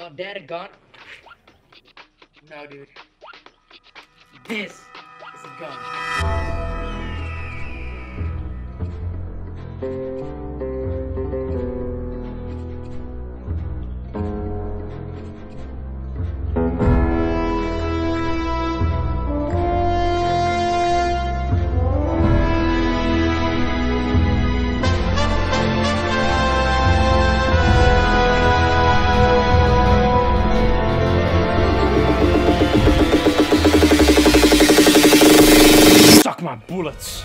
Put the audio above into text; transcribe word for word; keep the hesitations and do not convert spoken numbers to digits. God damn God. No, dude. This is a gun. My bullets.